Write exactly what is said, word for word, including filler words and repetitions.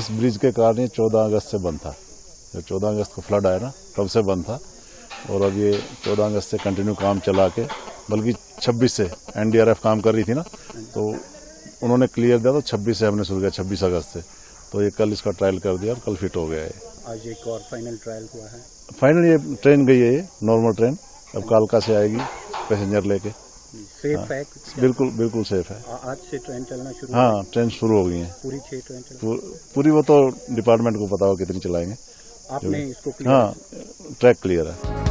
इस ब्रिज के कारण ये चौदह अगस्त से बंद था, जो चौदह अगस्त को फ्लड आया ना तब से बंद था, और अब ये चौदह अगस्त से कंटिन्यू काम चला के, बल्कि छब्बीस से एनडीआरएफ काम कर रही थी ना, तो उन्होंने क्लियर दिया तो छब्बीस से हमने शुरू किया, छब्बीस अगस्त से। तो ये कल इसका ट्रायल कर दिया और कल फिट हो गया है। आज एक और फाइनल ट्रायल हुआ है, फाइनल ये ट्रेन गई है, ये नॉर्मल ट्रेन अब कालका से आएगी पैसेंजर लेके। सेफ हाँ, है बिल्कुल बिल्कुल सेफ है। आ, आज से ट्रेन चलना शुरू, हाँ ट्रेन शुरू हो गई है पूरी छह ट्रेन पूर, पूरी वो तो डिपार्टमेंट को पता हो कितनी चलाएंगे आपने इसको। हाँ ट्रैक क्लियर है।